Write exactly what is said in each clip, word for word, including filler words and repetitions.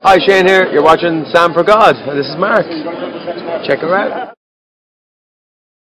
Hi, Shane here, you're watching Sam four G zero d and this is Mark. Check her out.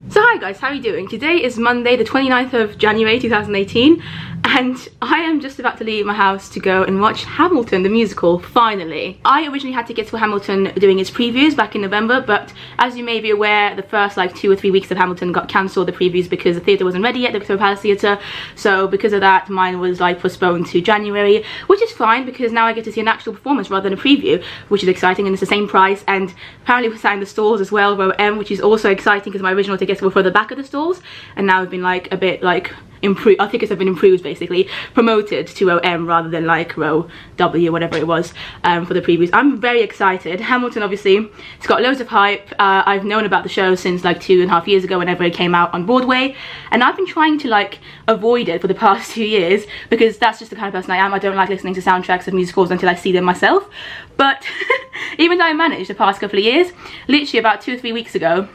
So hi guys, how are you doing? Today is Monday the twenty-ninth of January two thousand eighteen and I am just about to leave my house to go and watch Hamilton the musical, finally. I originally had tickets for Hamilton doing its previews back in November, but as you may be aware, the first like two or three weeks of Hamilton got cancelled, the previews, because the theatre wasn't ready yet, the Victoria Palace Theatre. So because of that, mine was like postponed to January, which is fine because now I get to see an actual performance rather than a preview, which is exciting, and it's the same price. And apparently we're sat in the stalls as well, row M, which is also exciting because my original tickets were for the back of the stalls, and now I've been like a bit like improved, our tickets have been improved, basically promoted to row M rather than like row W, whatever it was, um, for the previews. I'm very excited. Hamilton, obviously, it's got loads of hype. uh, I've known about the show since like two and a half years ago whenever it came out on Broadway, and I've been trying to like avoid it for the past two years because that's just the kind of person I am. I don't like listening to soundtracks of musicals until I see them myself, but even though I managed the past couple of years, literally about two or three weeks ago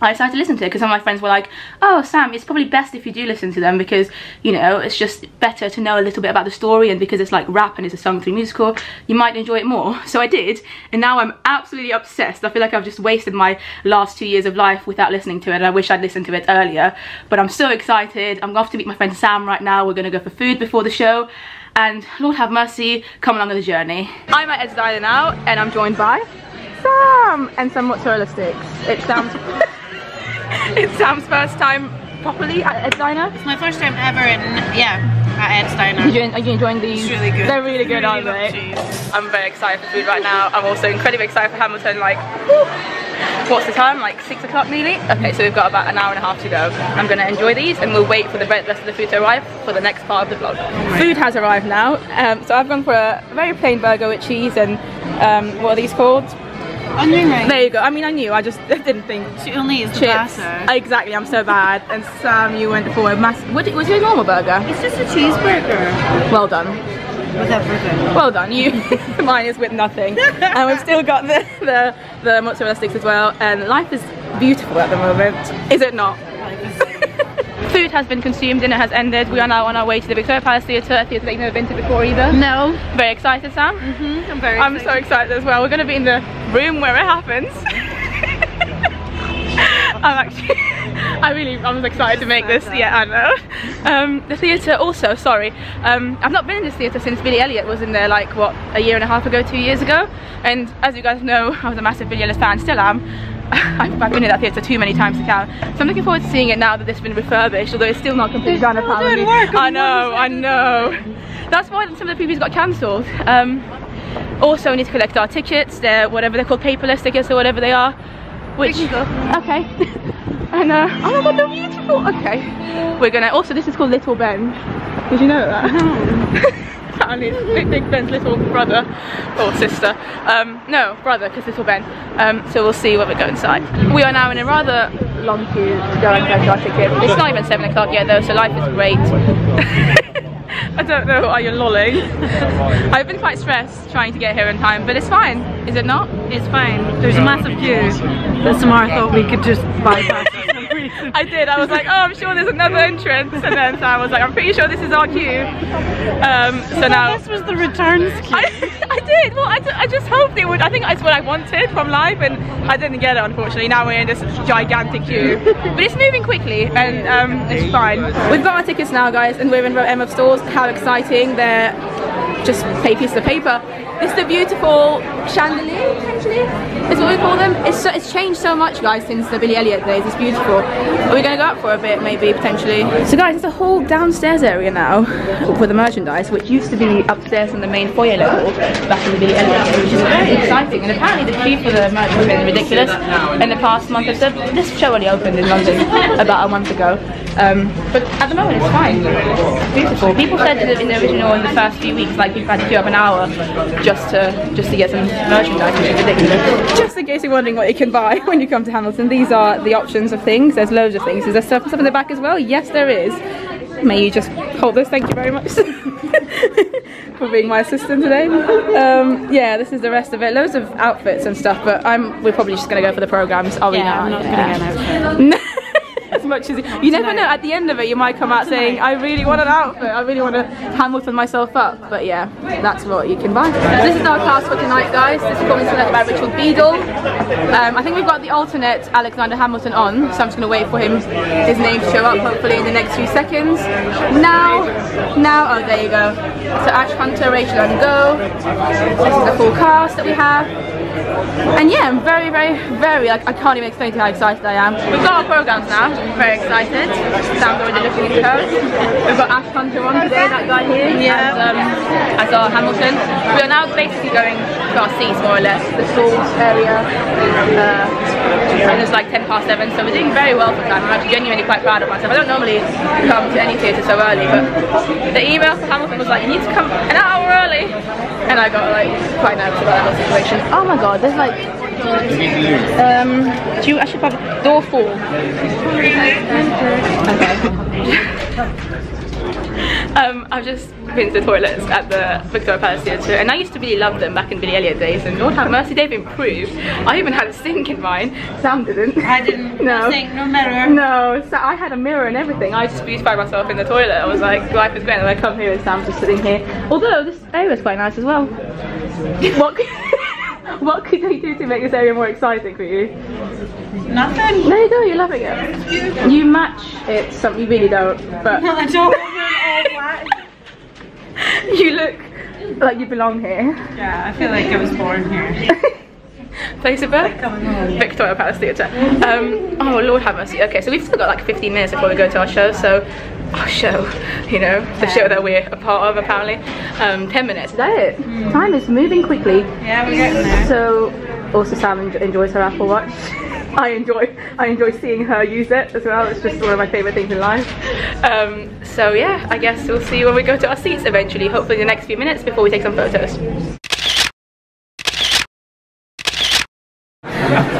I decided to listen to it because some of my friends were like, oh Sam, it's probably best if you do listen to them because, you know, it's just better to know a little bit about the story, and because it's like rap and it's a sung through musical, you might enjoy it more. So I did, and now I'm absolutely obsessed. I feel like I've just wasted my last two years of life without listening to it, and I wish I'd listened to it earlier, but I'm so excited. I'm off to meet my friend Sam right now. We're going to go for food before the show, and Lord have mercy, come along on the journey. I'm at Ed's Diner now, and I'm joined by Sam and some mozzarella sticks. It's Sam's... It's Sam's first time properly at Ed's Diner. It's my first time ever in, yeah, at Ed's Diner. Are you, are you enjoying these? It's really good. They're really good, really, aren't they? Cheese. I'm very excited for food right now. I'm also incredibly excited for Hamilton. Like, woo. What's the time? Like six o'clock nearly? Okay, so we've got about an hour and a half to go. I'm going to enjoy these and we'll wait for the rest of the food to arrive for the next part of the vlog. Right. Food has arrived now. Um, so I've gone for a very plain burger with cheese and um, what are these called? Onion rings. There you go. I mean, I knew, I just didn't think. She only is the batter. Exactly, I'm so bad. And Sam, you went for a massive... What was your normal burger? It's just a cheeseburger. Well done. With everything. Well done. You. Mine is with nothing. And we've still got the, the, the mozzarella sticks as well. And life is beautiful at the moment. Is it not? Food has been consumed, dinner has ended. We are now on our way to the Victoria Palace Theatre, a theatre that you've never been to before either. No. Very excited, Sam? Mm-hmm. I'm very I'm excited. I'm so excited as well. We're going to be in the room where it happens. I'm actually... I really... I'm excited to make this. That. Yeah, I know. Um, the theatre also, sorry. Um, I've not been in this theatre since Billy Elliot was in there, like, what, a year and a half ago, two years ago? And as you guys know, I was a massive Billy Elliot fan, still am. I've been in that theatre too many times to count, so I'm looking forward to seeing it now that it's been refurbished, although it's still not completely done apparently. I know, I know. That's why some of the previews got cancelled. Um, also, we need to collect our tickets. They're whatever they're called, paperless tickets or whatever they are. Which we can go. Okay. And uh, oh my god, they're beautiful. Okay, we're gonna. Also, this is called Little Ben. Did you know that? No. Apparently it's Big, Big Ben's little brother or sister. Um, no, brother, because Little Ben. Um, so we'll see when we go inside. We are now in a rather long queue to go and collect our ticket. It's not even seven o'clock yet though, so life is great. I don't know, are you lolling? I've been quite stressed trying to get here in time, but it's fine. Is it not? It's fine. There's a massive queue that Samara thought we could just bypass. I did, I was like, oh, I'm sure there's another entrance, and then Sam was like, I'm pretty sure this is our queue. Um, so now... This was the returns queue. I, I did, well, I, I just hoped it would. I think that's what I wanted from life, and I didn't get it, unfortunately. Now we're in this gigantic queue. But it's moving quickly, and um, it's fine. We've got our tickets now, guys, and we're in row M of stores. How exciting. They're just a piece of paper. It's the beautiful chandelier, potentially, is what we call them. It's, so, it's changed so much, guys, since the Billy Elliot days. It's beautiful. Are we going to go up for a bit, maybe, potentially? So, guys, it's a whole downstairs area now for the merchandise, which used to be upstairs in the main foyer level back in the Billy Elliot, which is very exciting. And apparently the queue for the merch has been ridiculous in the past month or so. This show only opened in London about a month ago. Um, but at the moment, it's fine. It's beautiful. People said in the original, in the first few weeks, like, you've had to queue up an hour just Just to, just to get some merchandise, which is ridiculous. Just in case you're wondering what you can buy when you come to Hamilton, these are the options of things. There's loads of things. Is there stuff, stuff in the back as well? Yes, there is. May you just hold this, thank you very much for being my assistant today. Um, yeah, this is the rest of it. Loads of outfits and stuff, but I'm, we're probably just going to go for the programmes. Are we yeah, not? I'm not yeah. going to get an outfit. as much as you, you never know. At the end of it, you might come out saying, I really want an outfit, I really want to Hamilton myself up. But yeah, that's what you can buy. This is our class for tonight, guys. This performance is led by Richard Beadle. Um, I think we've got the alternate Alexander Hamilton on, so I'm just going to wait for him, his name to show up, hopefully in the next few seconds. Now, now, oh, there you go. So Ash Hunter, Rachelle Ann Go. This is the full cast that we have. And yeah, I'm very, very, very, like, I can't even explain to you how excited I am. We've got our programmes now, I'm very excited. Sam's already looking at hers. We've got Ash Hunter on today, that guy here, yeah. as, um, as our Hamilton. We are now basically going to our seats, more or less, the full area. Uh, and it's like ten past seven, so we're doing very well for time. I'm actually genuinely quite proud of myself. I don't normally come to any theatre so early, but the email to Hamilton was like, you need to come an hour early. And I got like quite nervous about that situation. Oh my god, there's like um do you, I should probably door four. Okay. um I've just been to the toilets at the Victoria Palace Theatre, and I used to really love them back in Billy Elliot days, and Lord have mercy, they've improved. I even had a sink in mine. Sam didn't. I didn't. No sink, no mirror. No, so I had a mirror and everything. I just beautified myself in the toilet. I was like, life is great, and I come here and Sam's just sitting here. Although this area is quite nice as well. What? What could they do to make this area more exciting for you? Nothing. There you go, you're loving it. You match it, so you really don't. But no, I don't. You look like you belong here. Yeah, I feel like I was born here. Place of birth? Victoria Palace Theatre. Um, oh Lord have mercy. Okay, so we've still got like fifteen minutes before we go to our show, so our show, you know, the show that we're a part of apparently. Um, ten minutes, is that it? Mm. Time is moving quickly. Yeah, we're getting there. So, also Sam en enjoys her Apple Watch. I enjoy I enjoy seeing her use it as well. It's just one of my favourite things in life. Um, so yeah, I guess we'll see when we go to our seats eventually, hopefully in the next few minutes before we take some photos.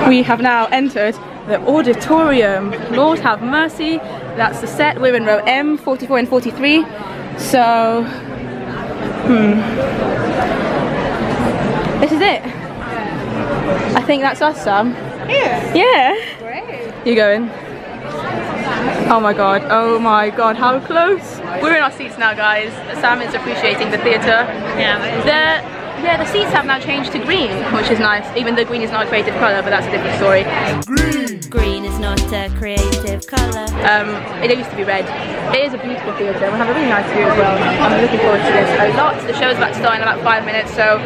We have now entered the auditorium. Lord have mercy. That's the set. We're in row M, forty-four and forty-three. So, hmm. This is it. I think that's us, Sam. Yeah. Yeah. Great. You going? Oh my god, oh my god, how close. We're in our seats now, guys. Sam is appreciating the theatre. Yeah. They're Yeah, the seats have now changed to green, which is nice. Even though green is not a creative colour, but that's a different story. Green, green is not a creative colour. Um, it used to be red. It is a beautiful theatre. We have a really nice view as well. I'm looking forward to this a lot. The show's about to start in about five minutes, so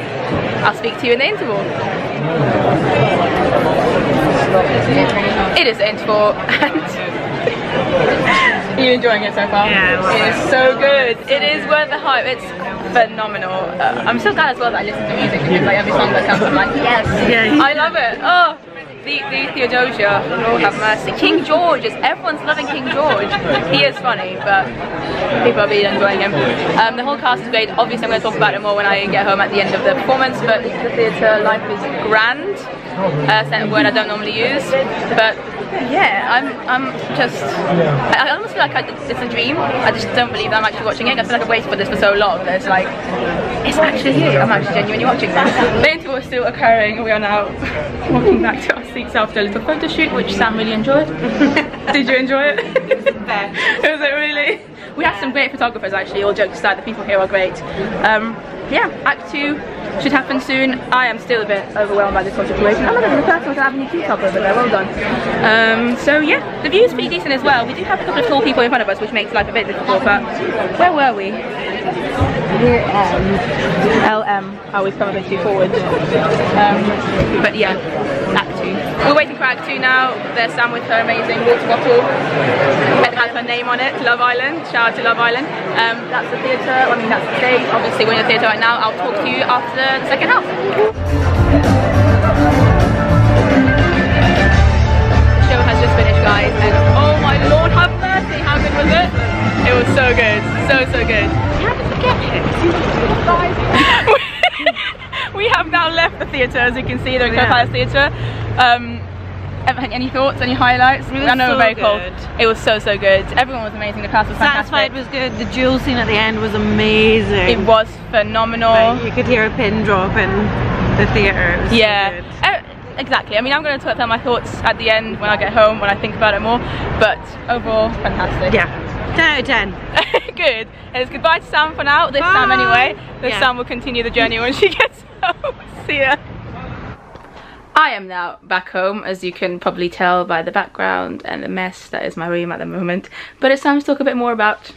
I'll speak to you in the interval. It is the interval. And you're enjoying it so far? Yeah. It is so good. It is worth the hype. It's phenomenal. Uh, I'm so glad as well that I listen to music, because like every song that comes I'm like, yes, yes. I love it. Oh, the, the Theodosia, Lord have mercy. King George, is everyone's loving King George. He is funny, but people are really enjoying him. Um, the whole cast is great. Obviously I'm going to talk about it more when I get home at the end of the performance, but this is the theatre, life is grand. Uh, a word I don't normally use, but yeah, I'm I'm just, I, I almost feel like I, it's a dream. I just don't believe that I'm actually watching it. I feel like I've waited for this for so long that it's like, it's actually here. I'm actually genuinely watching this. The interval is still occurring. We are now walking back to our seats after a little photo shoot, which Sam really enjoyed. Did you enjoy it? It was the best. Was it really? We had some great photographers actually, all jokes aside, the people here are great. Um, yeah, act two should happen soon. I am still a bit overwhelmed by this whole situation. I'm not even the person with an Avenue Q top over there, well done. Um, so yeah, the view is pretty decent as well. We do have a couple of tall people in front of us, which makes life a bit difficult, but where were we? We're um, L M. I always come a bit too forward. Um, but yeah, act two. We're waiting for act two now. There's Sam with her amazing water bottle. It has her name on it, Love Island. Shout out to Love Island. Um, that's the theatre, I mean that's the stage. Obviously we're in the theatre right now. I'll talk to you after the second half. The show has just finished, guys, and oh my Lord have mercy, how good was it? It was so good, so so good. You have to forget it. We have now left the theatre, as you can see, the Victoria Palace Theatre. Um, Any thoughts? Any highlights? It was I know so we're very good. Cold. It was so so good. Everyone was amazing. The cast was Satisfied fantastic. Satisfied was good. The duel scene at the end was amazing. It was phenomenal. Like, you could hear a pin drop in the theatre. Yeah. So good. Uh, exactly. I mean, I'm going to talk about my thoughts at the end when I get home, when I think about it more, but overall, fantastic. Yeah. ten out of ten. Good. And it's goodbye to Sam for now. This Bye. Sam anyway. This yeah. Sam will continue the journey when she gets home. See ya. I am now back home, as you can probably tell by the background and the mess that is my room at the moment. But it's time to talk a bit more about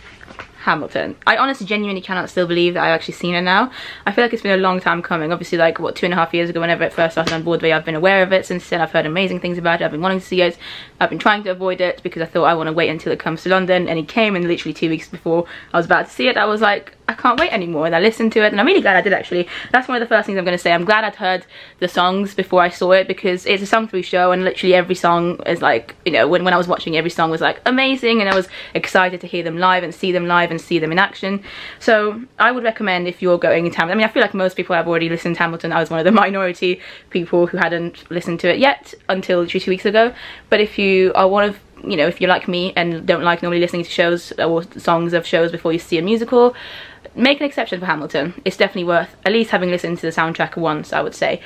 Hamilton. I honestly genuinely cannot still believe that I've actually seen it now. I feel like it's been a long time coming. Obviously, like, what, two and a half years ago, whenever it first started on Broadway, I've been aware of it. Since then, I've heard amazing things about it. I've been wanting to see it. I've been trying to avoid it because I thought I want to wait until it comes to London, and it came, and literally two weeks before I was about to see it, I was like, I can't wait anymore. And I listened to it, and I'm really glad I did, actually. That's one of the first things I'm going to say. I'm glad I'd heard the songs before I saw it, because it's a song-through show, and literally every song is like, you know, when, when I was watching, every song was like amazing, and I was excited to hear them live and see them live and see them in action. So I would recommend, if you're going into Hamilton, I mean, I feel like most people have already listened to Hamilton. I was one of the minority people who hadn't listened to it yet until two weeks ago. But if you are one of, you know, if you're like me and don't like normally listening to shows or songs of shows before you see a musical, make an exception for Hamilton. It's definitely worth at least having listened to the soundtrack once, I would say.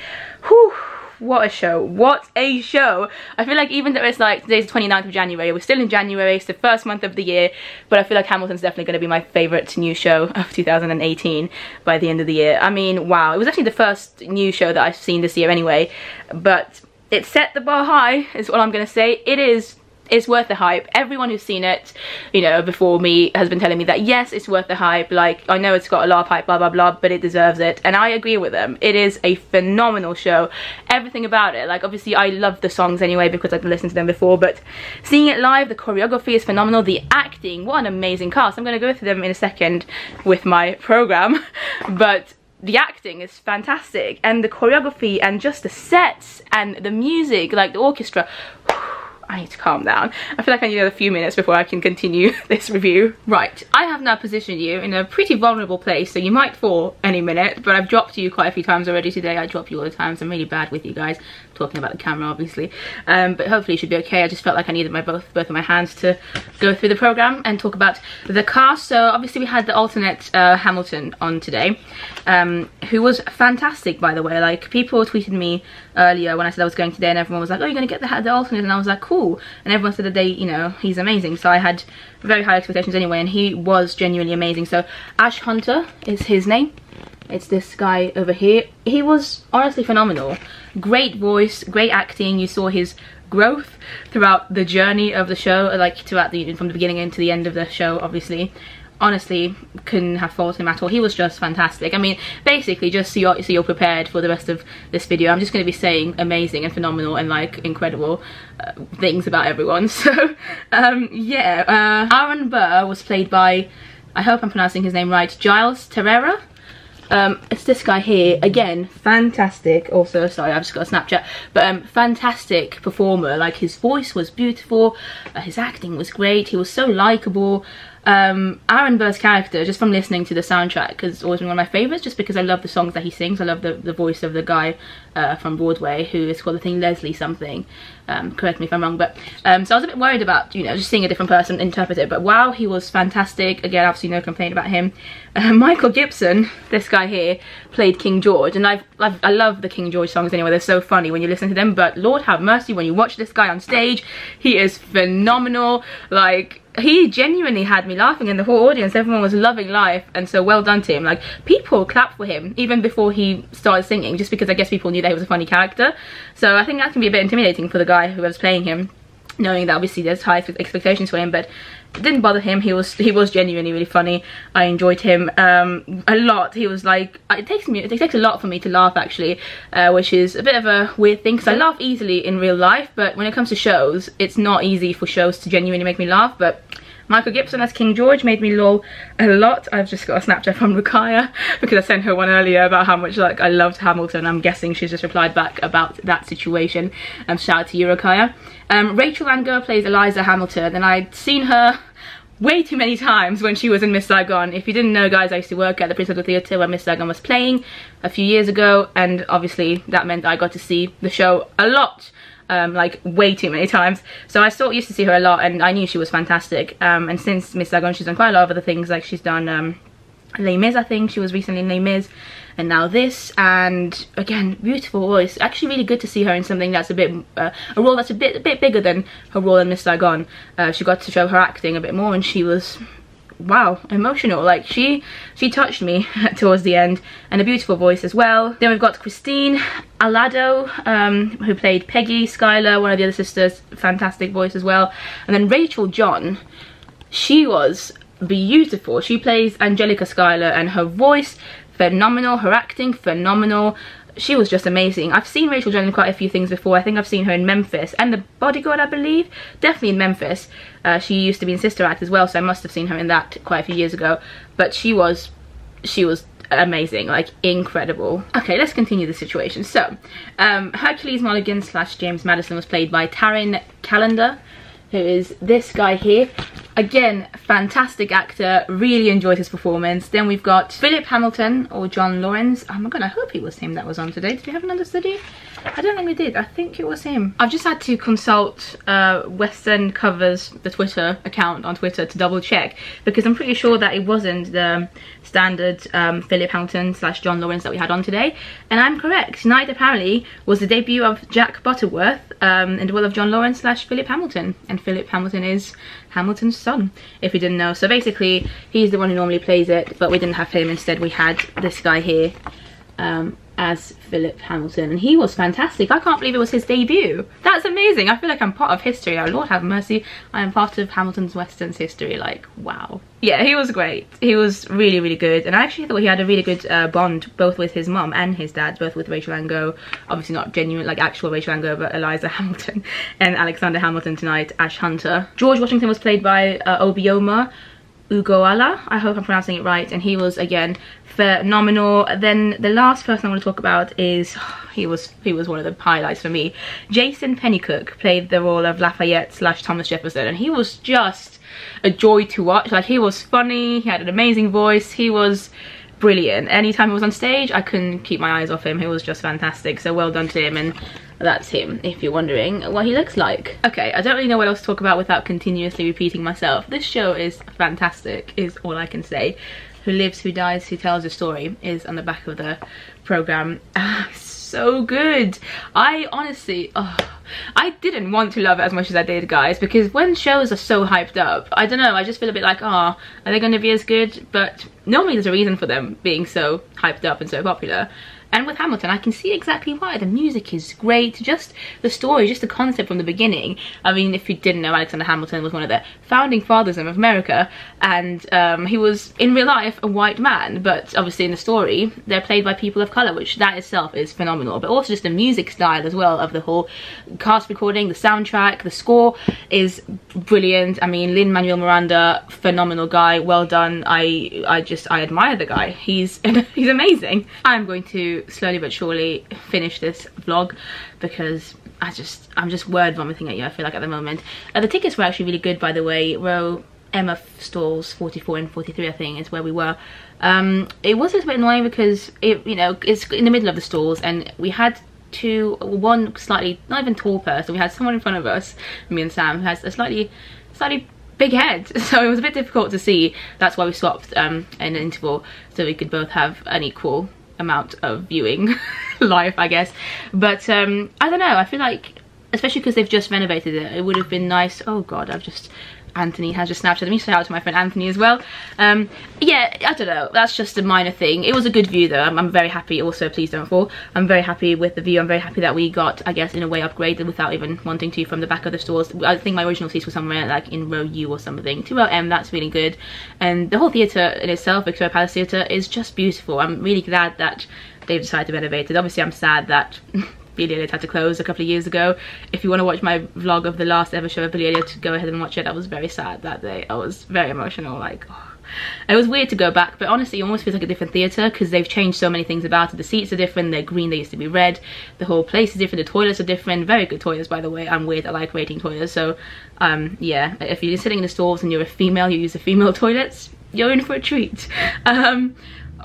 Whew, what a show. What a show. I feel like even though it's like, today's the twenty-ninth of January, we're still in January, it's the first month of the year, but I feel like Hamilton's definitely going to be my favourite new show of two thousand eighteen by the end of the year. I mean, wow. It was actually the first new show that I've seen this year anyway, but it set the bar high, is all I'm going to say. It is... it's worth the hype. Everyone who's seen it, you know, before me has been telling me that yes, it's worth the hype. Like, I know it's got a lot of hype, blah blah blah, but it deserves it, and I agree with them. It is a phenomenal show. Everything about it, like, obviously I love the songs anyway because I've listened to them before, but seeing it live, the choreography is phenomenal, the acting, what an amazing cast. I'm going to go through them in a second with my program, but the acting is fantastic, and the choreography, and just the sets, and the music, like the orchestra. I need to calm down. I feel like I need another few minutes before I can continue this review. Right, I have now positioned you in a pretty vulnerable place, so you might fall any minute, but I've dropped you quite a few times already today. I drop you all the time, so I'm really bad with you guys. I'm talking about the camera, obviously. Um, but hopefully you should be okay. I just felt like I needed my both, both of my hands to go through the programme and talk about the cast. So obviously we had the alternate uh, Hamilton on today, um, who was fantastic, by the way. Like, people tweeted me earlier when I said I was going today, and everyone was like, oh, you're going to get the, the alternate, and I was like, cool. And everyone said that they, you know, he's amazing. So I had very high expectations anyway, and he was genuinely amazing. So Ash Hunter is his name. It's this guy over here. He was honestly phenomenal. Great voice, great acting. You saw his growth throughout the journey of the show, like throughout the from the beginning into the end of the show, obviously. Honestly, couldn't have faulted him at all. He was just fantastic. I mean, basically, just so you're, so you're prepared for the rest of this video, I'm just going to be saying amazing and phenomenal and, like, incredible uh, things about everyone. So, um, yeah. Uh, Aaron Burr was played by, I hope I'm pronouncing his name right, Giles Tereira. Um, it's this guy here. Again, fantastic. Also, sorry, I've just got a Snapchat. But um, fantastic performer. Like, his voice was beautiful. Uh, his acting was great. He was so likeable. Um, Aaron Burr's character, just from listening to the soundtrack, has always been one of my favourites, just because I love the songs that he sings. I love the, the voice of the guy uh, from Broadway, who is called, I think, Leslie something. Um, correct me if I'm wrong, but um, so I was a bit worried about, you know, just seeing a different person interpret it, but wow, he was fantastic. Again, absolutely no complaint about him. Uh, Michael Jibson, this guy here, played King George, and I've, I've, I love the King George songs anyway. They're so funny when you listen to them, but Lord have mercy, when you watch this guy on stage, he is phenomenal. Like, he genuinely had me laughing in the whole audience. Everyone was loving life, and so well done to him. Like, people clapped for him even before he started singing, just because I guess people knew that he was a funny character. So I think that can be a bit intimidating for the guy who was playing him, knowing that obviously there's high expectations for him, but it didn't bother him. He was he was genuinely really funny. I enjoyed him um, a lot. He was like, it takes me it takes a lot for me to laugh, actually, uh, which is a bit of a weird thing because I laugh easily in real life, but when it comes to shows, it's not easy for shows to genuinely make me laugh. But Michael Jibson as King George made me lol a lot. I've just got a Snapchat from Rukaya because I sent her one earlier about how much, like, I loved Hamilton. I'm guessing she's just replied back about that situation. Um, shout out to you, Rukaya. Um, Rachel Ann Go plays Eliza Hamilton, and I'd seen her way too many times when she was in Miss Saigon. If you didn't know, guys, I used to work at the Prince of the Theatre where Miss Saigon was playing a few years ago, and obviously that meant I got to see the show a lot. Um, like, way too many times. So I still used to see her a lot, and I knew she was fantastic. Um, and since Miss Saigon, she's done quite a lot of other things. Like, she's done um, Les Miz, I think. She was recently in Les Miz, and now this, and again, beautiful voice. Actually really good to see her in something that's a bit, uh, a role that's a bit a bit bigger than her role in Miss Saigon. Uh, she got to show her acting a bit more, and she was, wow, emotional. Like, she she touched me towards the end, and a beautiful voice as well. Then we've got Christine Alado, um, who played Peggy, Skylar, one of the other sisters. Fantastic voice as well. And then Rachel John, she was beautiful. She plays Angelica Schuyler, and her voice phenomenal, her acting phenomenal. She was just amazing. I've seen Rachel John in quite a few things before. I think I've seen her in Memphis and The Bodyguard, I believe. Definitely in Memphis. Uh, she used to be in Sister Act as well, so I must have seen her in that quite a few years ago. But she was, she was amazing, like incredible. Okay, let's continue the situation. So, um, Hercules Mulligan slash James Madison was played by Taryn Callender, who is this guy here. Again, fantastic actor, really enjoyed his performance. Then we've got Philip Hamilton, or John Lawrence. Oh my god, I hope it was him that was on today. Did we have an understudy? I don't think we did. I think it was him. I've just had to consult uh, West End Covers, the Twitter account on Twitter, to double check, because I'm pretty sure that it wasn't the standard um, Philip Hamilton slash John Lawrence that we had on today. And I'm correct. Tonight, apparently, was the debut of Jack Butterworth um, in the role of John Lawrence slash Philip Hamilton. And Philip Hamilton is Hamilton's son, if you didn't know. So basically, he's the one who normally plays it, but we didn't have him. Instead, we had this guy here um, as Philip Hamilton, and he was fantastic. I can't believe it was his debut. That's amazing. I feel like I'm part of history. Oh Lord have mercy, I am part of Hamilton's West End's history. Like, wow. Yeah, he was great. He was really, really good. And I actually thought he had a really good uh, bond, both with his mum and his dad, both with Rachel Ann Go. Obviously not genuine, like actual Rachel Ann Go, but Eliza Hamilton and Alexander Hamilton tonight, Ash Hunter. George Washington was played by uh, Obioma Ugoala, I hope I'm pronouncing it right, and he was, again, phenomenal. Then the last person I want to talk about is, he was he was one of the highlights for me. Jason Pennycook played the role of Lafayette slash Thomas Jefferson, and he was just a joy to watch. Like, he was funny, he had an amazing voice, he was brilliant. Anytime he was on stage, I couldn't keep my eyes off him. He was just fantastic, so well done to him. And that's him, if you're wondering what he looks like. Okay, I don't really know what else to talk about without continuously repeating myself. This show is fantastic, is all I can say. Who lives, who dies, who tells a story is on the back of the programme. So good. I honestly, oh, I didn't want to love it as much as I did, guys, because when shows are so hyped up, I don't know, I just feel a bit like, oh, are they going to be as good? But normally there's a reason for them being so hyped up and so popular. And with Hamilton, I can see exactly why. The music is great, just the story, just the concept from the beginning. I mean, if you didn't know, Alexander Hamilton was one of the founding fathers of America, and um, he was, in real life, a white man, but obviously in the story, they're played by people of colour, which that itself is phenomenal. But also just the music style as well of the whole cast recording, the soundtrack, the score is brilliant. I mean, Lin-Manuel Miranda, phenomenal guy, well done. I, I just, I admire the guy. He's, he's amazing. I'm going to slowly but surely finish this vlog, because I just I'm just word vomiting at you, I feel like, at the moment. Uh, the tickets were actually really good, by the way. Row Emma stalls forty-four and forty-three, I think, is where we were. Um, it was a little bit annoying because it, you know, it's in the middle of the stalls, and we had two, one slightly not even tall person. We had someone in front of us, me and Sam, who has a slightly slightly big head, so it was a bit difficult to see. That's why we swapped um, in an interval, so we could both have an equal amount of viewing life, I guess. But um I don't know, I feel like, especially because they've just renovated it, it would have been nice. Oh god, I've just Anthony has just Snapchat. Let me say hi to my friend Anthony as well. Um yeah, I don't know, that's just a minor thing. It was a good view though. I'm, I'm very happy. Also, please don't fall. I'm very happy with the view. I'm very happy that we got, I guess, in a way upgraded without even wanting to, from the back of the stores. I think my original seats were somewhere like in row U or something, to row M. That's really good. And the whole theatre in itself, Victoria Palace Theatre, is just beautiful. I'm really glad that they've decided to renovate it. Obviously I'm sad that Billy Elliot had to close a couple of years ago. If you want to watch my vlog of the last ever show of Billy Elliot, go ahead and watch it. I was very sad that day. I was very emotional, like, oh. It was weird to go back, but honestly it almost feels like a different theatre because they've changed so many things about it. The seats are different, they're green, they used to be red, the whole place is different, the toilets are different. Very good toilets, by the way. I'm weird, I like rating toilets, so um yeah, if you're sitting in the stalls and you're a female, you use the female toilets, you're in for a treat. um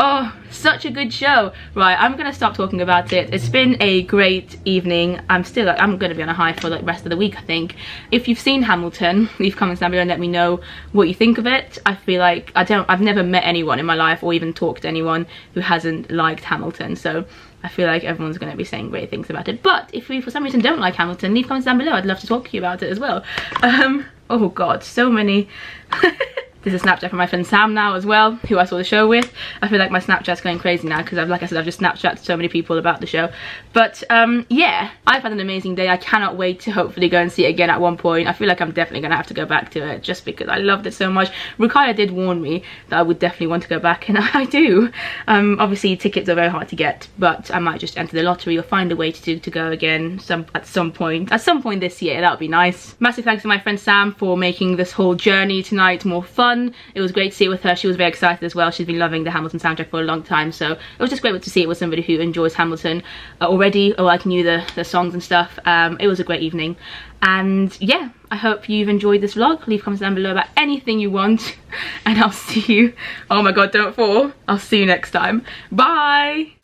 Oh, such a good show. Right, I'm gonna stop talking about it. It's been a great evening. I'm still like, I'm gonna be on a high for like the rest of the week, I think. If you've seen Hamilton, leave comments down below and let me know what you think of it. I feel like I don't I've never met anyone in my life or even talked to anyone who hasn't liked Hamilton, so I feel like everyone's going to be saying great things about it. But if we for some reason don't like Hamilton, leave comments down below. I'd love to talk to you about it as well. Um oh god, so many. There's a Snapchat from my friend Sam now as well, who I saw the show with. I feel like my Snapchat's going crazy now because I've, like I said, I've just Snapchatted so many people about the show. But um, yeah, I've had an amazing day. I cannot wait to hopefully go and see it again at one point. I feel like I'm definitely going to have to go back to it just because I loved it so much. Rukiah did warn me that I would definitely want to go back, and I do. Um, obviously, tickets are very hard to get, but I might just enter the lottery or find a way to do to go again some at some point. At some point this year, that would be nice. Massive thanks to my friend Sam for making this whole journey tonight more fun. It was great to see it with her. She was very excited as well. She's been loving the Hamilton soundtrack for a long time, so it was just great to see it with somebody who enjoys Hamilton already, or like knew the, the songs and stuff. Um, it was a great evening, and yeah, I hope you've enjoyed this vlog. Leave comments down below about anything you want, and I'll see you. Oh my god, don't fall. I'll see you next time. Bye.